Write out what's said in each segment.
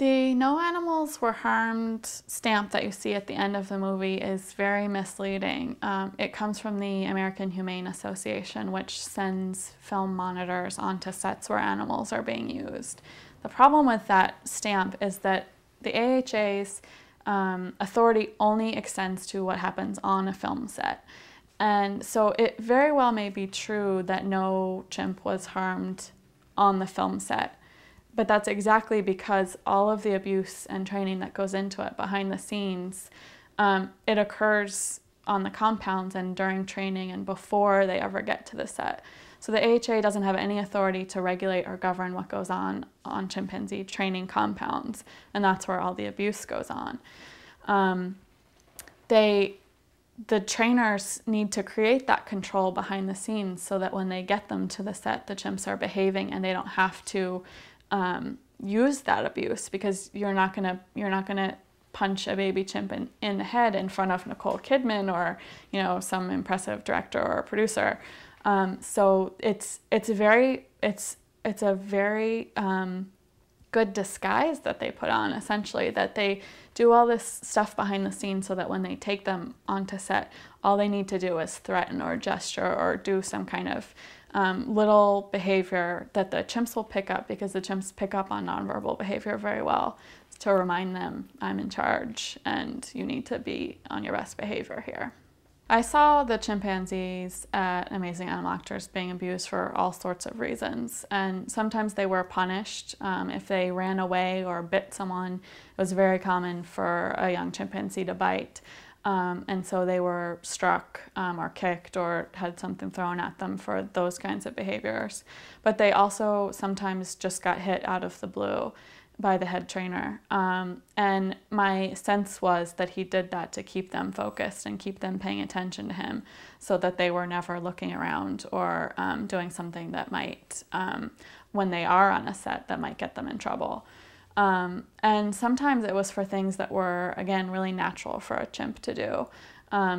The "No Animals Were Harmed" stamp that you see at the end of the movie is very misleading. It comes from the American Humane Association, which sends film monitors onto sets where animals are being used. The problem with that stamp is that the AHA's authority only extends to what happens on a film set. And so it very well may be true that no chimp was harmed on the film set. But that's exactly because all of the abuse and training that goes into it behind the scenes, it occurs on the compounds and during training and before they ever get to the set. So the AHA doesn't have any authority to regulate or govern what goes on chimpanzee training compounds, and that's where all the abuse goes on. The trainers need to create that control behind the scenes so that when they get them to the set, the chimps are behaving and they don't have to use that abuse, because you're not gonna punch a baby chimp in the head in front of Nicole Kidman or some impressive director or producer. So it's a very good disguise that they put on, essentially, that they do all this stuff behind the scenes so that when they take them onto set, all they need to do is threaten or gesture or do some kind of little behavior that the chimps will pick up, because the chimps pick up on nonverbal behavior very well, to remind them, I'm in charge and you need to be on your best behavior here. I saw the chimpanzees at Amazing Animal Actors being abused for all sorts of reasons, and sometimes they were punished. If they ran away or bit someone, it was very common for a young chimpanzee to bite. And so they were struck or kicked or had something thrown at them for those kinds of behaviors. But they also sometimes just got hit out of the blue by the head trainer. And my sense was that he did that to keep them focused and keep them paying attention to him so that they were never looking around or doing something that might, when they are on a set, that might get them in trouble. And sometimes it was for things that were, again, really natural for a chimp to do.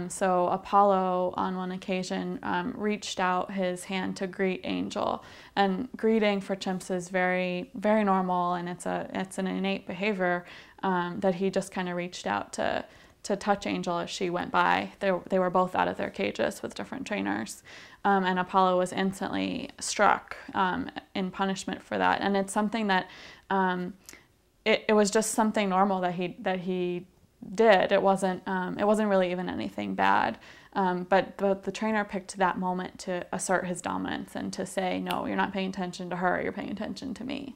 So Apollo, on one occasion, reached out his hand to greet Angel. And greeting for chimps is very, very normal, and it's an innate behavior that he just kind of reached out to touch Angel as she went by. They were both out of their cages with different trainers. And Apollo was instantly struck in punishment for that. And it's something that... It was just something normal that he did. It wasn't really even anything bad. But the trainer picked that moment to assert his dominance and to say, no, you're not paying attention to her, you're paying attention to me.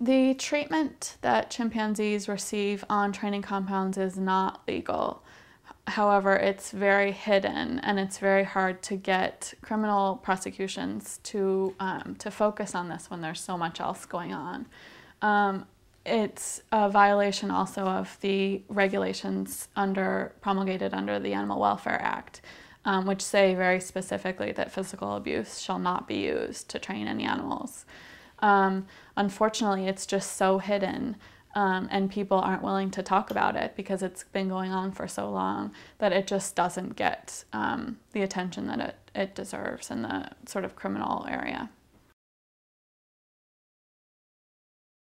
The treatment that chimpanzees receive on training compounds is not legal. However, it's very hidden, and it's very hard to get criminal prosecutions to focus on this when there's so much else going on. It's a violation also of the regulations promulgated under the Animal Welfare Act, which say very specifically that physical abuse shall not be used to train any animals. Unfortunately, it's just so hidden. And people aren't willing to talk about it because it's been going on for so long that it just doesn't get the attention that it deserves in the sort of criminal area.